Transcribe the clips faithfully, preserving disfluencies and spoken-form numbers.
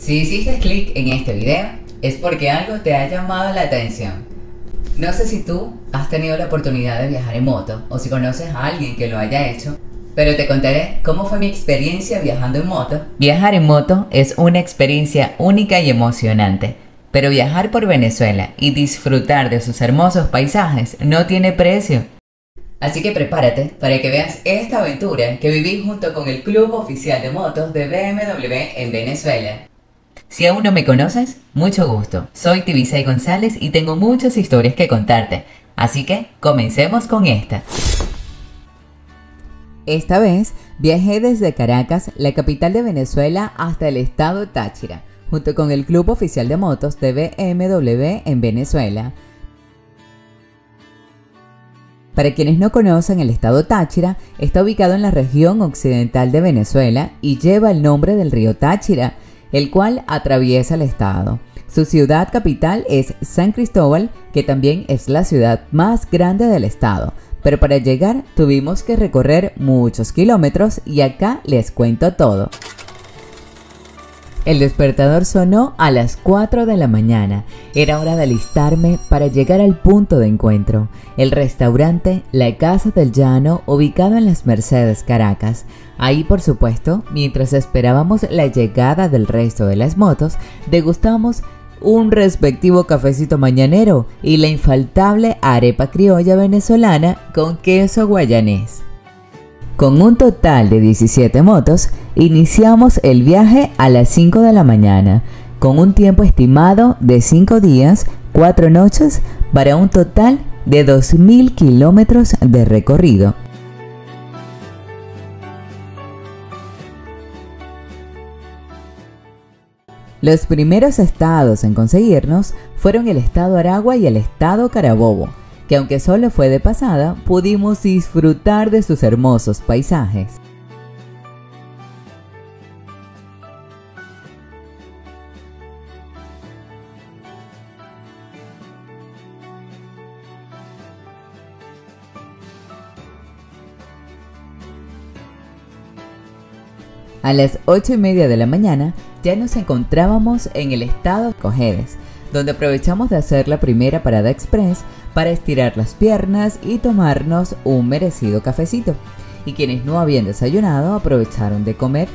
Si hiciste clic en este video es porque algo te ha llamado la atención. No sé si tú has tenido la oportunidad de viajar en moto o si conoces a alguien que lo haya hecho, pero te contaré cómo fue mi experiencia viajando en moto. Viajar en moto es una experiencia única y emocionante, pero viajar por Venezuela y disfrutar de sus hermosos paisajes no tiene precio. Así que prepárate para que veas esta aventura que viví junto con el Club Oficial de Motos de B M W en Venezuela. Si aún no me conoces, mucho gusto. Soy Tibisay González y tengo muchas historias que contarte. Así que comencemos con esta. Esta vez viajé desde Caracas, la capital de Venezuela, hasta el estado Táchira, junto con el Club Oficial de Motos de B M W en Venezuela. Para quienes no conocen, el estado Táchira está ubicado en la región occidental de Venezuela y lleva el nombre del río Táchira, el cual atraviesa el estado. Su ciudad capital es San Cristóbal, que también es la ciudad más grande del estado. Pero para llegar tuvimos que recorrer muchos kilómetros y acá les cuento todo. El despertador sonó a las cuatro de la mañana. Era hora de alistarme para llegar al punto de encuentro, el restaurante La Casa del Llano, ubicado en las Mercedes, Caracas. Ahí, por supuesto, mientras esperábamos la llegada del resto de las motos, degustamos un respectivo cafecito mañanero y la infaltable arepa criolla venezolana con queso guayanés. Con un total de diecisiete motos, iniciamos el viaje a las cinco de la mañana, con un tiempo estimado de cinco días, cuatro noches, para un total de dos mil kilómetros de recorrido. Los primeros estados en conseguirnos fueron el estado Aragua y el estado Carabobo, que aunque solo fue de pasada, pudimos disfrutar de sus hermosos paisajes. A las ocho y media de la mañana ya nos encontrábamos en el estado Cojedes, donde aprovechamos de hacer la primera parada express para estirar las piernas y tomarnos un merecido cafecito. Y quienes no habían desayunado aprovecharon de comer.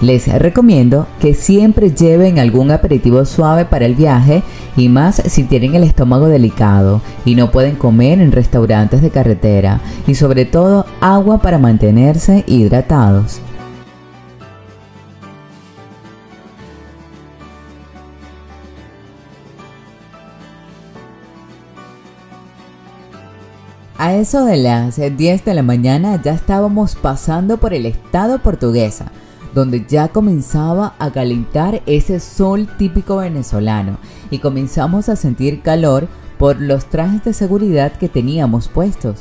Les recomiendo que siempre lleven algún aperitivo suave para el viaje, y más si tienen el estómago delicado y no pueden comer en restaurantes de carretera, y sobre todo agua para mantenerse hidratados. A eso de las diez de la mañana ya estábamos pasando por el estado Portuguesa, donde ya comenzaba a calentar ese sol típico venezolano y comenzamos a sentir calor por los trajes de seguridad que teníamos puestos.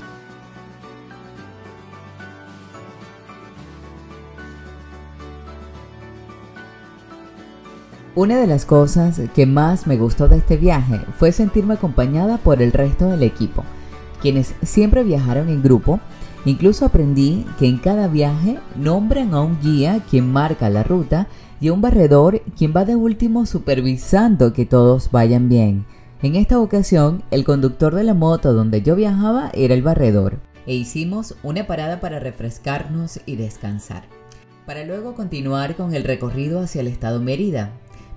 Una de las cosas que más me gustó de este viaje fue sentirme acompañada por el resto del equipo, quienes siempre viajaron en grupo. Incluso aprendí que en cada viaje nombran a un guía quien marca la ruta y a un barredor quien va de último supervisando que todos vayan bien. En esta ocasión, el conductor de la moto donde yo viajaba era el barredor, e hicimos una parada para refrescarnos y descansar, para luego continuar con el recorrido hacia el estado Mérida.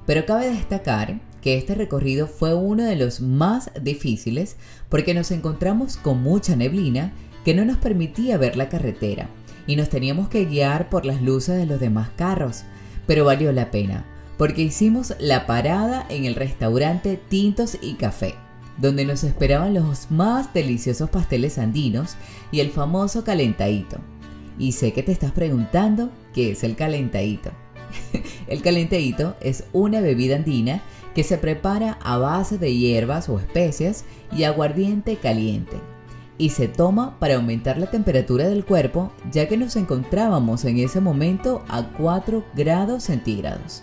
Pero cabe destacar que este recorrido fue uno de los más difíciles porque nos encontramos con mucha neblina que no nos permitía ver la carretera y nos teníamos que guiar por las luces de los demás carros, pero valió la pena porque hicimos la parada en el restaurante Tintos y Café, donde nos esperaban los más deliciosos pasteles andinos y el famoso calentadito. Y sé que te estás preguntando qué es el calentadito. El calentadito es una bebida andina que se prepara a base de hierbas o especias y aguardiente caliente, y se toma para aumentar la temperatura del cuerpo, ya que nos encontrábamos en ese momento a cuatro grados centígrados.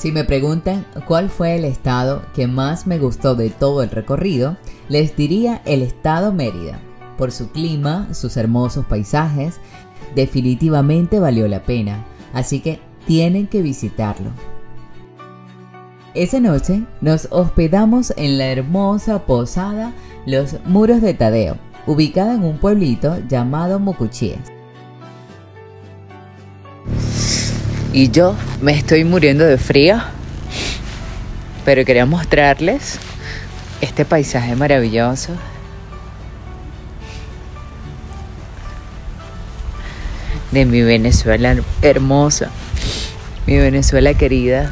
Si me preguntan cuál fue el estado que más me gustó de todo el recorrido, les diría el estado Mérida. Por su clima, sus hermosos paisajes, definitivamente valió la pena, así que tienen que visitarlo. Esa noche nos hospedamos en la hermosa posada Los Muros de Tadeo, ubicada en un pueblito llamado Mucuchíes. Y yo me estoy muriendo de frío, pero quería mostrarles este paisaje maravilloso. De mi Venezuela hermosa, mi Venezuela querida.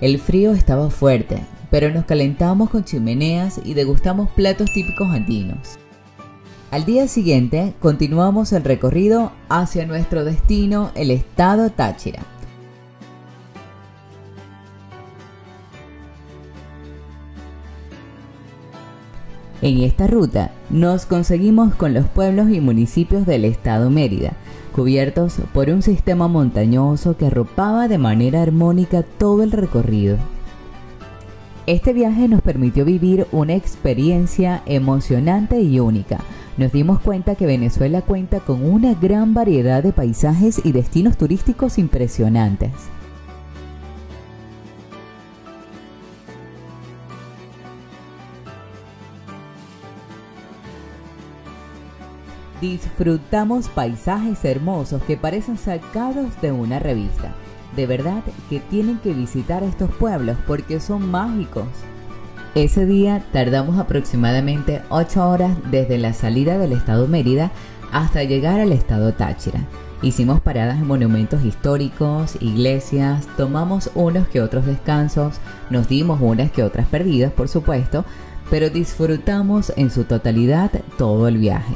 El frío estaba fuerte, pero nos calentamos con chimeneas y degustamos platos típicos andinos. Al día siguiente continuamos el recorrido hacia nuestro destino, el estado Táchira. En esta ruta nos conseguimos con los pueblos y municipios del estado Mérida, cubiertos por un sistema montañoso que arropaba de manera armónica todo el recorrido. Este viaje nos permitió vivir una experiencia emocionante y única. Nos dimos cuenta que Venezuela cuenta con una gran variedad de paisajes y destinos turísticos impresionantes. Disfrutamos paisajes hermosos que parecen sacados de una revista. De verdad que tienen que visitar estos pueblos porque son mágicos. Ese día tardamos aproximadamente ocho horas desde la salida del estado Mérida hasta llegar al estado Táchira. Hicimos paradas en monumentos históricos, iglesias, tomamos unos que otros descansos, nos dimos unas que otras perdidas por supuesto, pero disfrutamos en su totalidad todo el viaje.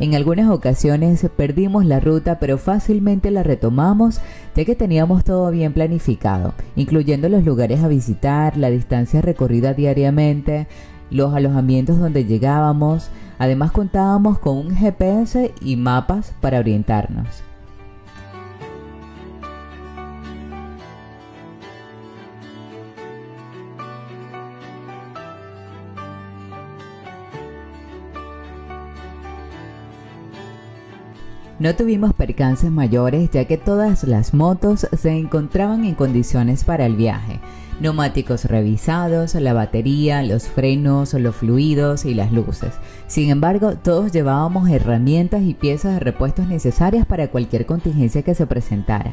En algunas ocasiones perdimos la ruta, pero fácilmente la retomamos ya que teníamos todo bien planificado, incluyendo los lugares a visitar, la distancia recorrida diariamente, los alojamientos donde llegábamos. Además contábamos con un G P S y mapas para orientarnos. No tuvimos percances mayores ya que todas las motos se encontraban en condiciones para el viaje. Neumáticos revisados, la batería, los frenos, los fluidos y las luces. Sin embargo, todos llevábamos herramientas y piezas de repuestos necesarias para cualquier contingencia que se presentara.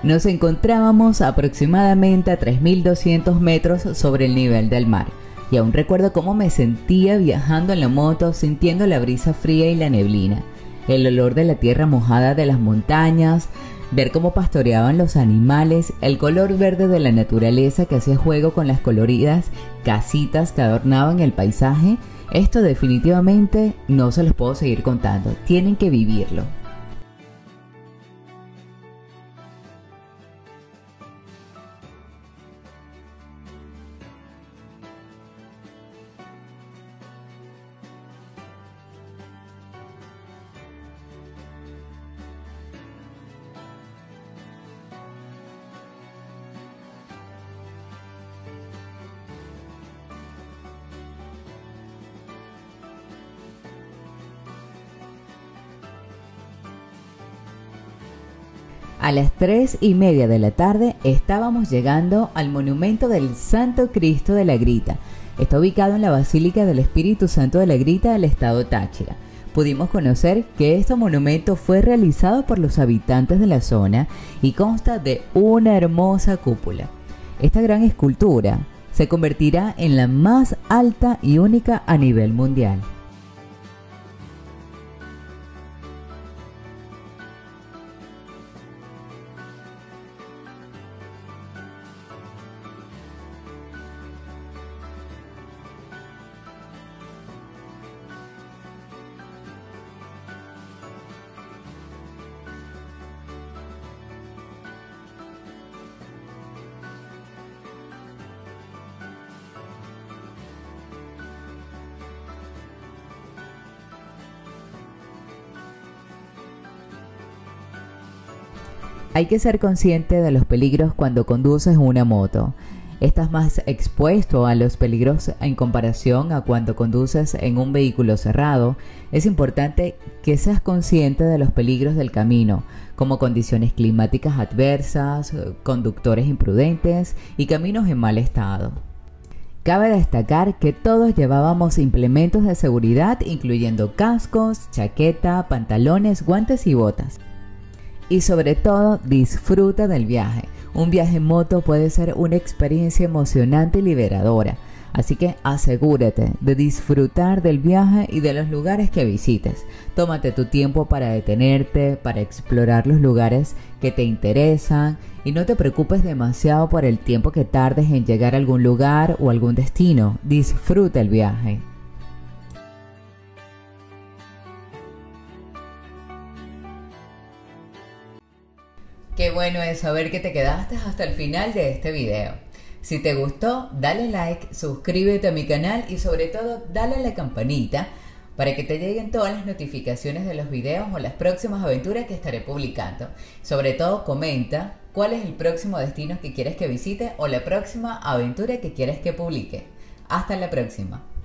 Nos encontrábamos aproximadamente a tres mil doscientos metros sobre el nivel del mar y aún recuerdo cómo me sentía viajando en la moto, sintiendo la brisa fría y la neblina, el olor de la tierra mojada de las montañas, ver cómo pastoreaban los animales, el color verde de la naturaleza que hacía juego con las coloridas casitas que adornaban el paisaje. Esto definitivamente no se los puedo seguir contando, tienen que vivirlo. A las tres y media de la tarde estábamos llegando al Monumento del Santo Cristo de la Grita. Está ubicado en la Basílica del Espíritu Santo de la Grita del estado Táchira. pudimos conocer que este monumento fue realizado por los habitantes de la zona y consta de una hermosa cúpula. Esta gran escultura se convertirá en la más alta y única a nivel mundial. Hay que ser consciente de los peligros cuando conduces una moto. Estás más expuesto a los peligros en comparación a cuando conduces en un vehículo cerrado. Es importante que seas consciente de los peligros del camino, como condiciones climáticas adversas, conductores imprudentes y caminos en mal estado. Cabe destacar que todos llevábamos implementos de seguridad, incluyendo cascos, chaqueta, pantalones, guantes y botas. Y sobre todo, disfruta del viaje. Un viaje en moto puede ser una experiencia emocionante y liberadora. Así que asegúrate de disfrutar del viaje y de los lugares que visites. Tómate tu tiempo para detenerte, para explorar los lugares que te interesan. Y no te preocupes demasiado por el tiempo que tardes en llegar a algún lugar o algún destino. Disfruta el viaje. Qué bueno es saber que te quedaste hasta el final de este video. Si te gustó, dale like, suscríbete a mi canal y sobre todo dale a la campanita para que te lleguen todas las notificaciones de los videos o las próximas aventuras que estaré publicando. Sobre todo comenta cuál es el próximo destino que quieres que visite o la próxima aventura que quieres que publique. Hasta la próxima.